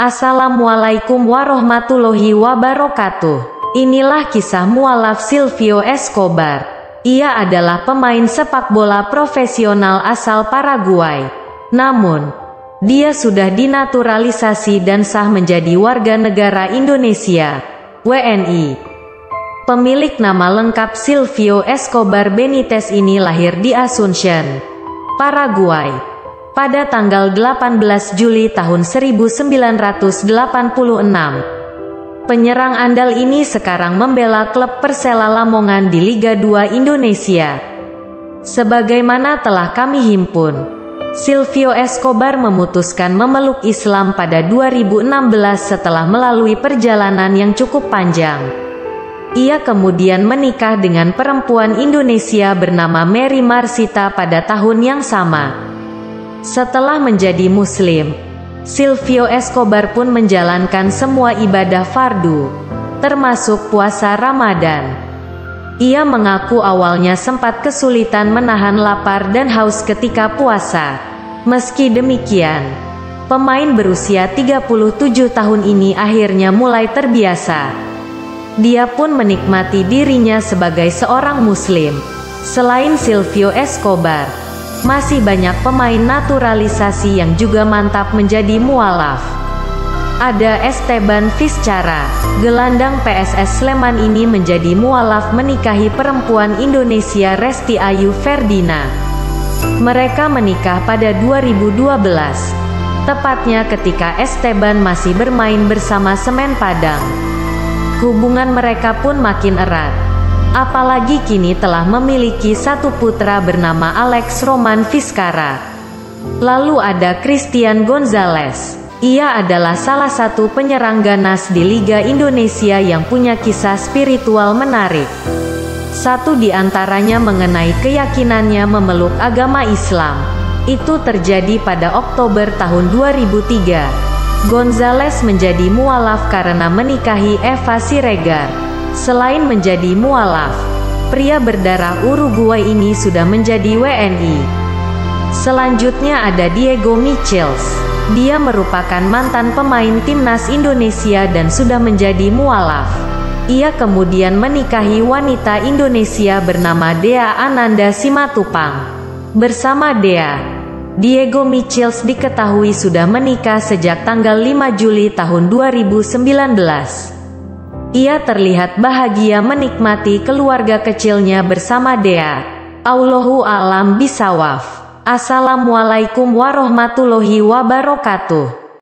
Assalamualaikum warahmatullahi wabarakatuh. Inilah kisah mualaf Silvio Escobar. Ia adalah pemain sepak bola profesional asal Paraguay. Namun, dia sudah dinaturalisasi dan sah menjadi warga negara Indonesia (WNI). Pemilik nama lengkap Silvio Escobar Benitez ini lahir di Asuncion, Paraguay, pada tanggal 18 Juli tahun 1986. Penyerang andal ini sekarang membela klub Persela Lamongan di Liga 2 Indonesia. Sebagaimana telah kami himpun, Silvio Escobar memutuskan memeluk Islam pada 2016 setelah melalui perjalanan yang cukup panjang. Ia kemudian menikah dengan perempuan Indonesia bernama Mary Marsita pada tahun yang sama. Setelah menjadi Muslim, Silvio Escobar pun menjalankan semua ibadah fardu, termasuk puasa Ramadan. Ia mengaku awalnya sempat kesulitan menahan lapar dan haus ketika puasa. Meski demikian, pemain berusia 37 tahun ini akhirnya mulai terbiasa. Dia pun menikmati dirinya sebagai seorang Muslim. Selain Silvio Escobar, masih banyak pemain naturalisasi yang juga mantap menjadi mualaf. Ada Esteban Vizcara, gelandang PSS Sleman ini menjadi mualaf menikahi perempuan Indonesia Resti Ayu Ferdinand. Mereka menikah pada 2012, tepatnya ketika Esteban masih bermain bersama Semen Padang. Hubungan mereka pun makin erat. Apalagi kini telah memiliki satu putra bernama Alex Roman Fiskara. Lalu ada Christian Gonzalez. Ia adalah salah satu penyerang ganas di Liga Indonesia yang punya kisah spiritual menarik. Satu di antaranya mengenai keyakinannya memeluk agama Islam. Itu terjadi pada Oktober tahun 2003. Gonzalez menjadi mualaf karena menikahi Eva Siregar. Selain menjadi mualaf, pria berdarah Uruguay ini sudah menjadi WNI. Selanjutnya ada Diego Michels. Dia merupakan mantan pemain timnas Indonesia dan sudah menjadi mualaf. Ia kemudian menikahi wanita Indonesia bernama Dea Ananda Simatupang. Bersama Dea, Diego Michels diketahui sudah menikah sejak tanggal 5 Juli tahun 2019. Ia terlihat bahagia menikmati keluarga kecilnya bersama Dea. Allahu a'lam bisawaf. Assalamualaikum warahmatullahi wabarakatuh.